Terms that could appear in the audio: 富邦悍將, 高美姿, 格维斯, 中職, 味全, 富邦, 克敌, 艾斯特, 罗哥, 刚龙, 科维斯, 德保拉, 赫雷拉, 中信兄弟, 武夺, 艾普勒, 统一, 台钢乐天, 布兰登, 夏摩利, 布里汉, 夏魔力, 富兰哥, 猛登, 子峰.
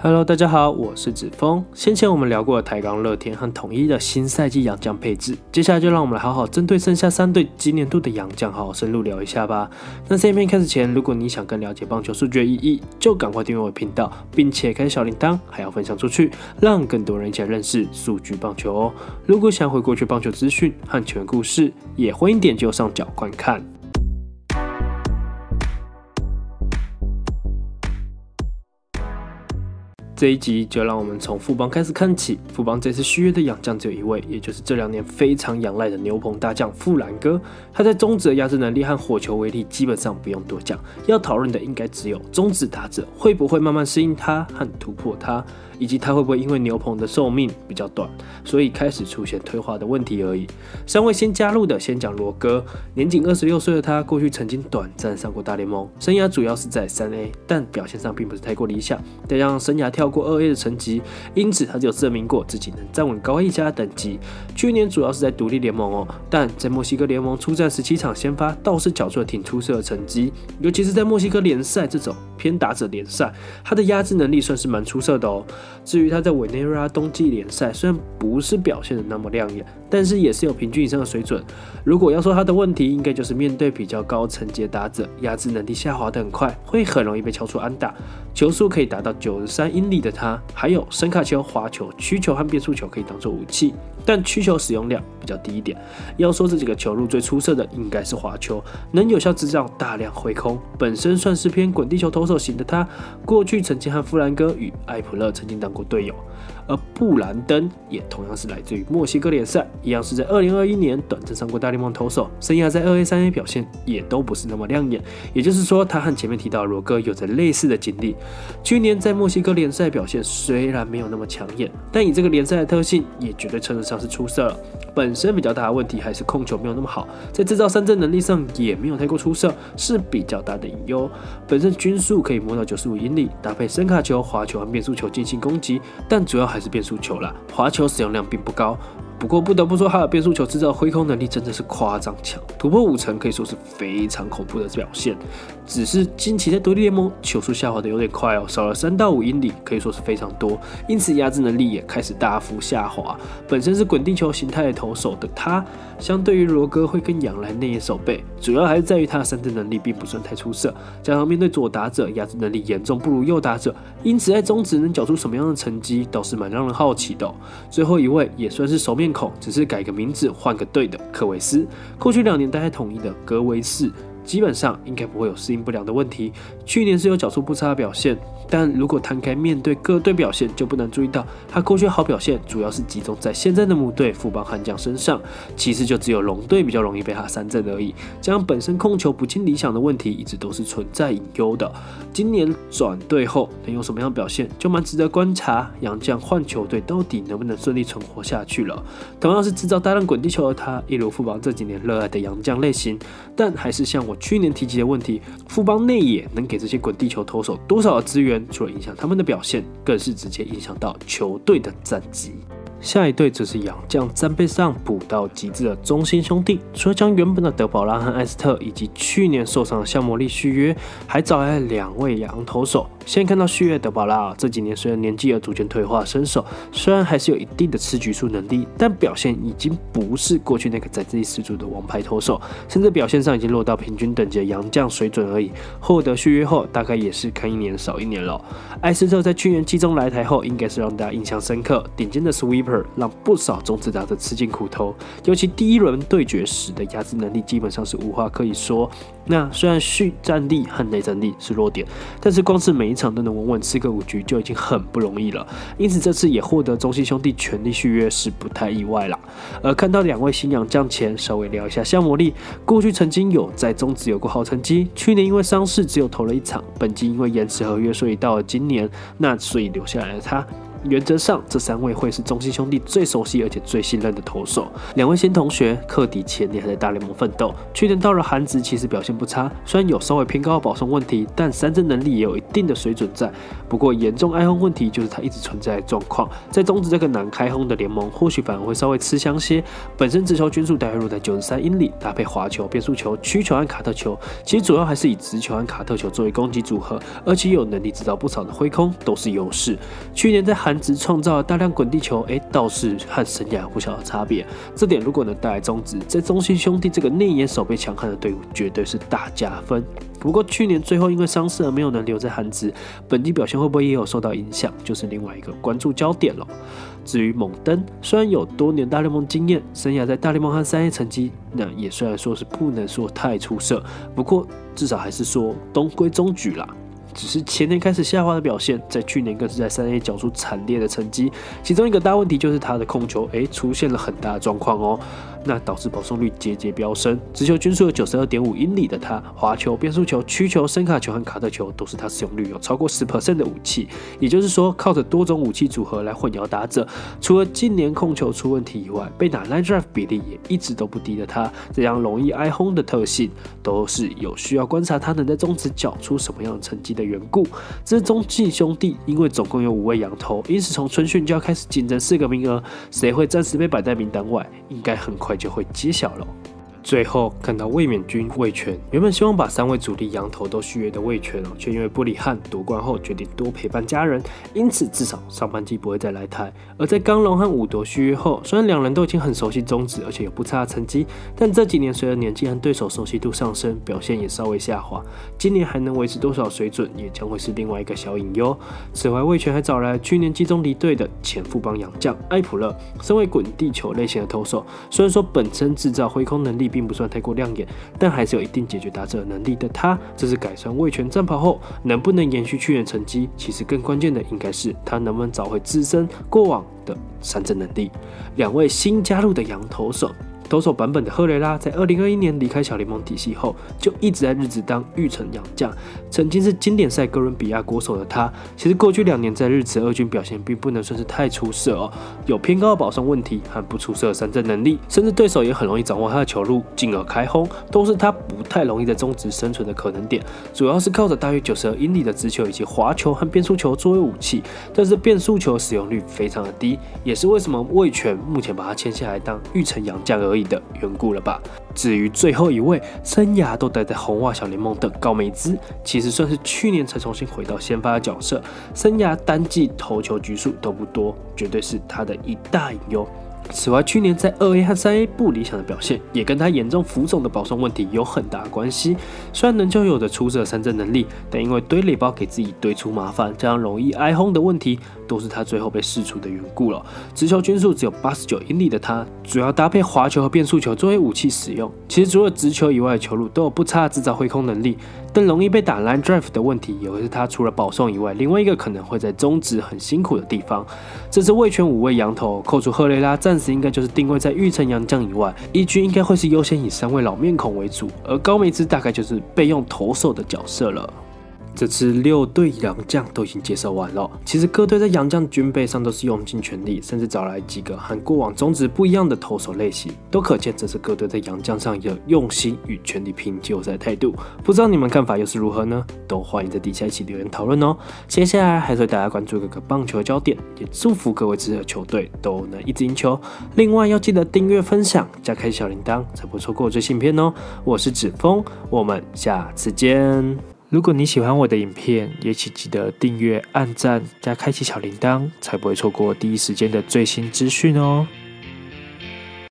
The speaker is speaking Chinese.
Hello， 大家好，我是子峰。先前我们聊过台钢乐天和统一的新赛季洋将配置，接下来就让我们来好好针对剩下3队今年度的洋将好好深入聊一下吧。那在影片开始前，如果你想更了解棒球数据的意义，就赶快订阅我的频道，并且开小铃铛，还要分享出去，让更多人一起来认识数据棒球哦。如果想回过去棒球资讯和球员故事，也欢迎点击右上角观看。 这一集就让我们从富邦开始看起。富邦这次续约的洋将只有一位，也就是这2年非常仰赖的牛棚大将富兰哥。他在中指的压制能力和火球威力基本上不用多讲，要讨论的应该只有中指打者会不会慢慢适应他和突破他，以及他会不会因为牛棚的寿命比较短，所以开始出现退化的问题而已。3位先加入的，先讲罗哥。年仅26岁的他，过去曾经短暂上过大联盟，生涯主要是在3A， 但表现上并不是太过理想，再加上生涯跳 过2A 的成绩，因此他只有证明过自己能站稳高一家的等级。去年主要是在独立联盟哦，但在墨西哥联盟出战17场先发，倒是缴出了挺出色的成绩。尤其是在墨西哥联赛这种偏打者联赛，他的压制能力算是蛮出色的哦。至于他在委内瑞拉冬季联赛，虽然不是表现的那么亮眼，但是也是有平均以上的水准。如果要说他的问题，应该就是面对比较高层级的打者，压制能力下滑的很快，会很容易被敲出安打，球速可以达到93英里。 的他还有伸卡球、滑球、曲球和变速球可以当做武器，但曲球使用量比较低一点。要说这几个球路最出色的应该是滑球，能有效制造大量挥空。本身算是偏滚地球投手型的他，过去曾经和富兰哥与艾普勒曾经当过队友。而布兰登也同样是来自于墨西哥联赛，一样是在2021年短暂上过大联盟投手，生涯在2A、3A 表现也都不是那么亮眼。也就是说，他和前面提到的罗哥有着类似的经历。去年在墨西哥联赛 表现虽然没有那么抢眼，但以这个联赛的特性，也绝对称得上是出色了。本身比较大的问题还是控球没有那么好，在制造三振能力上也没有太过出色，是比较大的隐忧。本身均速可以摸到95英里，搭配伸卡球、滑球和变速球进行攻击，但主要还是变速球啦，滑球使用量并不高。 不过不得不说，他的变速球制造挥空能力真的是夸张强，突破5成可以说是非常恐怖的表现。只是近期在独立联盟球速下滑的有点快哦，少了3到5英里可以说是非常多，因此压制能力也开始大幅下滑。本身是滚地球形态的投手的他，相对于罗哥会更仰赖内野手背，主要还是在于他的三振能力并不算太出色，加上面对左打者压制能力严重不如右打者，因此在中职能缴出什么样的成绩倒是蛮让人好奇的哦。最后一位也算是熟面 只是改个名字换个队的科维斯，过去2年待在统一的格维斯，基本上应该不会有适应不良的问题。去年是有缴出不差的表现，但如果摊开面对各队表现，就不难注意到他过去好表现主要是集中在现在的母队富邦悍将身上，其次就只有龙队比较容易被他三振而已。加上本身控球不尽理想的问题一直都是存在隐忧的，今年转队后能有什么样的表现，就蛮值得观察。洋将换球队到底能不能顺利存活下去了？同样是制造大量滚地球的他，一如富邦这几年热爱的洋将类型，但还是像我 去年提及的问题，富邦内野能给这些滚地球投手多少的资源？除了影响他们的表现，更是直接影响到球队的战绩。 下一队则是洋将战备上补到极致的中信兄弟，除了将原本的德保拉和艾斯特以及去年受伤的夏摩利续约，还找来2位洋投手。先看到续约德保拉，这几年虽然年纪有逐渐退化的身手，虽然还是有一定的吃局数能力，但表现已经不是过去那个战力十足的王牌投手，甚至表现上已经落到平均等级的洋将水准而已。获得续约后，大概也是看1年少1年了。艾斯特在去年季中来台后，应该是让大家印象深刻，顶尖的 sweep 让不少中职打者吃尽苦头，尤其第1轮对决时的压制能力基本上是无话可以说。那虽然续战力和内战力是弱点，但是光是每一场都能稳稳吃个5局就已经很不容易了。因此这次也获得中信兄弟全力续约是不太意外啦。而看到2位新洋将前，稍微聊一下夏魔力，过去曾经有在中职有过好成绩，去年因为伤势只有投了1场，本季因为延迟合约所以到了今年，那所以留下来的他。原则上，这三位会是中信兄弟最熟悉而且最信任的投手。两位新同学，克敌前年还在大联盟奋斗，去年到了韩职其实表现不差，虽然有稍微偏高的保送问题，但三振能力也有一定的水准在。不过严重挨轰问题就是他一直存在的状况，在中职这个难开轰的联盟，或许反而会稍微吃香些。本身直球均速大约落在93英里，搭配滑球、变速球、曲球和卡特球，其实主要还是以直球和卡特球作为攻击组合，而且有能力制造不少的挥空，都是优势。去年在韩职创造了大量滚地球，倒是和生涯不小的差别。这点如果能带来中职，在中信兄弟这个内野守备强悍的队伍，绝对是大加分。不过去年最后因为伤势而没有能留在韩职，本季表现会不会也有受到影响，就是另外一个关注焦点了。至于猛登，虽然有多年大联盟经验，生涯在大联盟和3A成绩，那也虽然说是不能说太出色，不过至少还是说中规中矩啦。只是前年开始下滑的表现，在去年更是在3A缴出惨烈的成绩。其中一个大问题就是他的控球，出现了很大的状况哦，那导致保送率节节飙升。直球均速有 92.5 英里的他，滑球、变速球、曲球、伸卡球和卡特球都是他使用率有超过 10% 的武器。也就是说，靠着多种武器组合来混淆打者。除了近年控球出问题以外，被打 line drive 比例也一直都不低的他，这样容易挨轰的特性，都是有需要观察他能在中职缴出什么样的成绩的缘故。这是中信兄弟，因为总共有5位洋投，因此从春训就要开始竞争4个名额，谁会暂时被摆在名单外，应该很快就会揭晓了。最后看到卫冕军味全，原本希望把3位主力洋投都续约的味全却因为布里汉夺冠后决定多陪伴家人，因此至少上半季不会再来台。而在刚龙和武夺续约后，虽然两人都已经很熟悉中职，而且有不差的成绩，但这几年随着年纪和对手熟悉度上升，表现也稍微下滑。今年还能维持多少水准，也将会是另外一个小隐忧。此外，味全还找来了去年季中离队的前富邦洋将艾普勒，身为滚地球类型的投手，虽然说本身制造挥空能力并不算太过亮眼，但还是有一定解决打者能力的他，这是改善味全战袍后能不能延续去年成绩。其实更关键的应该是他能不能找回自身过往的三振能力。2位新加入的洋投手版本的赫雷拉，在2021年离开小联盟体系后，就一直在日职当育成洋将。曾经是经典赛哥伦比亚国手的他，其实过去2年在日职二军表现并不能算是太出色哦，有偏高的保送问题和不出色的三振能力，甚至对手也很容易掌握他的球路，进而开轰，都是他不太容易在中职生存的可能点。主要是靠着大约92英里的直球以及滑球和变速球作为武器，但是变速球使用率非常的低，也是为什么味全目前把他签下来当育成洋将而已的缘故了吧。至于最后1位，生涯都待在红袜小联盟的高美姿，其实算是去年才重新回到先发的角色，生涯单季投球局数都不多，绝对是他的一大隐忧。此外，去年在2A 和3A 不理想的表现，也跟他严重浮肿的保送问题有很大的关系。虽然能就有着出色的三振能力，但因为堆垒包给自己堆出麻烦，加上容易挨轰的问题，都是他最后被释出的缘故了。直球均速只有89英里的他，主要搭配滑球和变速球作为武器使用。其实除了直球以外的球路都有不差的制造挥空能力，但容易被打 line drive 的问题，也会是他除了保送以外，另外一个可能会在中职很辛苦的地方。这是味全5位洋投，扣除赫雷拉，暂时应该就是定位在育成洋将以外，一军应该会是优先以3位老面孔为主，而高美姿大概就是备用投手的角色了。这次6队洋将都已经介绍完了，其实各队在洋将军备上都是用尽全力，甚至找来几个和过往中职不一样的投手类型，都可见这次各队在洋将上有用心与全力拼季后赛态度。不知道你们看法又是如何呢？都欢迎在底下一起留言讨论哦。接下来还是为大家关注各个棒球焦点，也祝福各位支持的球队都能一直赢球。另外要记得订阅、分享、加开小铃铛，才不会错过最新影片哦。我是子峰，我们下次见。如果你喜欢我的影片，也请记得订阅、按赞、加开启小铃铛，才不会错过第一时间的最新资讯哦。